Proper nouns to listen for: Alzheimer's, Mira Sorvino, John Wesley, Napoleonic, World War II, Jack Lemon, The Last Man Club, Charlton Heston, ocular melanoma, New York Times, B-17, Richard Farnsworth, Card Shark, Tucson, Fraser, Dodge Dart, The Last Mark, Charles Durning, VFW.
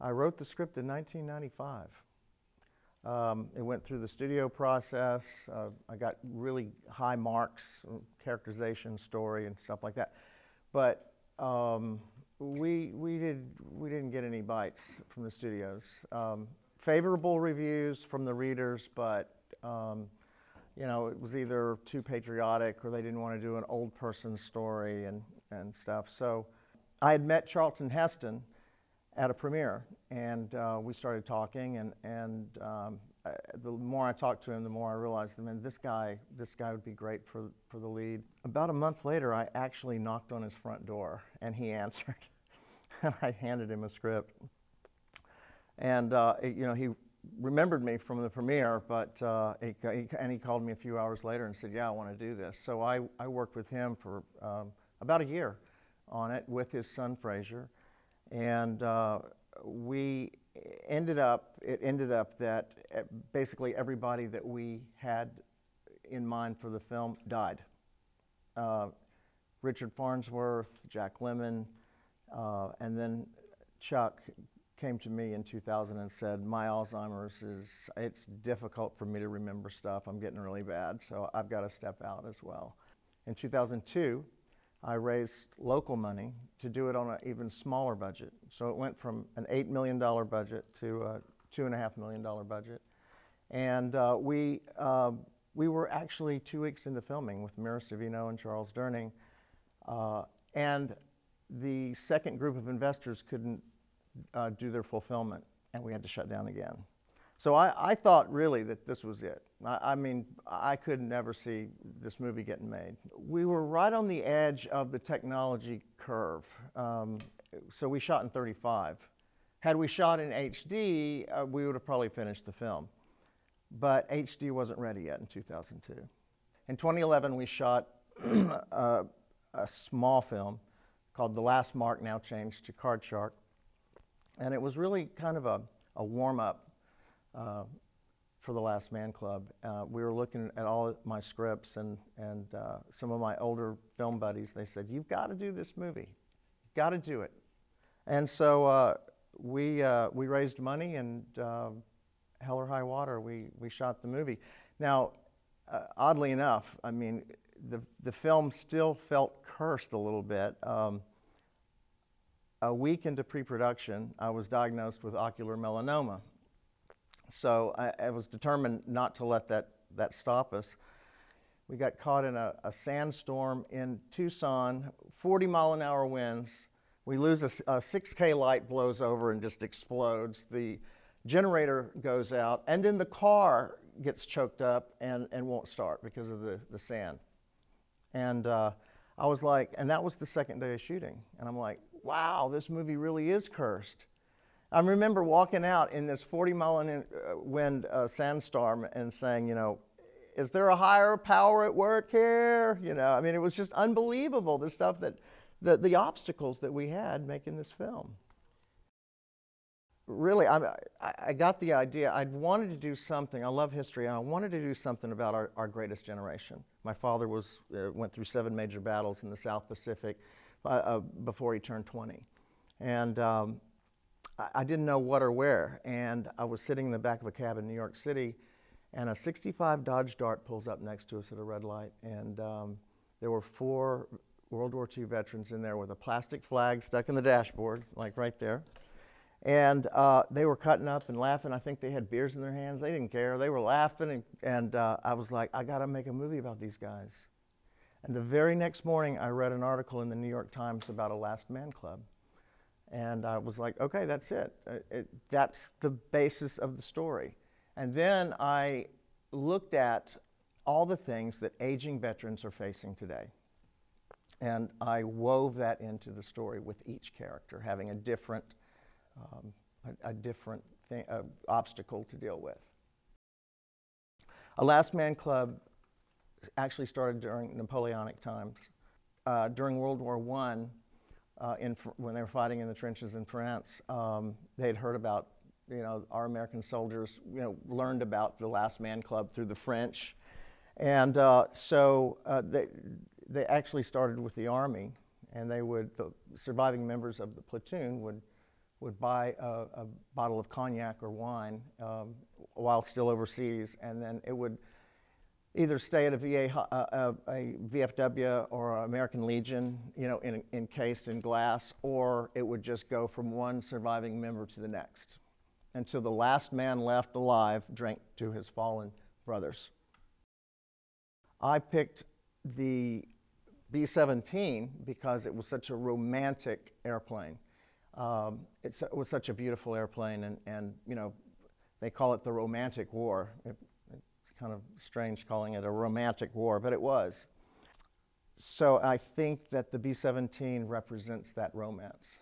I wrote the script in 1995. It went through the studio process. I got really high marks, characterization, story, and stuff like that. But we didn't get any bites from the studios. Favorable reviews from the readers, but you know, it was either too patriotic or they didn't want to do an old person story and stuff. So I had met Charlton Heston at a premiere, and we started talking, and the more I talked to him, the more I realized, I mean, this guy would be great for the lead. About a month later, I actually knocked on his front door, and he answered. I handed him a script, and you know, he remembered me from the premiere, but he called me a few hours later and said, yeah, I want to do this. So I worked with him for about a year on it with his son Fraser, and it ended up that basically everybody that we had in mind for the film died. Richard Farnsworth, Jack Lemon, and then Chuck came to me in 2000 and said, my Alzheimer's it's difficult for me to remember stuff. I'm getting really bad, so I've got to step out as well. In 2002, I raised local money to do it on an even smaller budget. So it went from an $8 million budget to a $2.5 million budget. And we were actually 2 weeks into filming with Mira Sorvino and Charles Durning. And the second group of investors couldn't do their fulfillment, and we had to shut down again. So I thought really that this was it. I mean, I could never see this movie getting made. We were right on the edge of the technology curve. So we shot in 35. Had we shot in HD, we would have probably finished the film. But HD wasn't ready yet in 2002. In 2011, we shot a small film called The Last Mark, now changed to Card Shark. And it was really kind of a warm-up for The Last Man Club. We were looking at all my scripts, and some of my older film buddies, they said, you've got to do this movie. You've got to do it. And so we raised money, and hell or high water, we shot the movie. Now, oddly enough, I mean, the film still felt cursed a little bit. A week into pre-production, I was diagnosed with ocular melanoma. So I was determined not to let that stop us. We got caught in a sandstorm in Tucson, 40-mile-an-hour winds. We lose a 6K light, blows over and just explodes. The generator goes out, and then the car gets choked up and won't start because of the sand. And I was like, and that was the second day of shooting. And I'm like, wow, this movie really is cursed. I remember walking out in this 40-mile-an-hour wind sandstorm and saying, you know, is there a higher power at work here? You know, I mean, it was just unbelievable, the stuff that, the obstacles that we had making this film. Really, I got the idea. I'd wanted to do something. I love history, and I wanted to do something about our greatest generation. My father went through 7 major battles in the South Pacific before he turned 20. And I didn't know what or where, and I was sitting in the back of a cab in New York City, and a 65 Dodge Dart pulls up next to us at a red light, and there were 4 World War II veterans in there with a plastic flag stuck in the dashboard, like right there, and they were cutting up and laughing. I think they had beers in their hands. They didn't care. They were laughing, and I was like, I gotta make a movie about these guys. And the very next morning, I read an article in the New York Times about a Last Man Club. And I was like, okay, that's it. That's the basis of the story. And then I looked at all the things that aging veterans are facing today. And I wove that into the story with each character, having a different, obstacle to deal with. A Last Man Club actually started during Napoleonic times. During World War I, when they were fighting in the trenches in France, they'd heard about, you know, our American soldiers, you know, learned about the Last Man Club through the French. And so they actually started with the Army, and they would, the surviving members of the platoon would would buy a bottle of cognac or wine while still overseas, and then it would either stay at a VFW or American Legion, you know, encased in glass, or it would just go from one surviving member to the next, until the last man left alive drank to his fallen brothers. I picked the B-17 because it was such a romantic airplane. It was such a beautiful airplane, and you know, they call it the Romantic War. It's kind of strange calling it a romantic war, but it was. So I think that the B-17 represents that romance.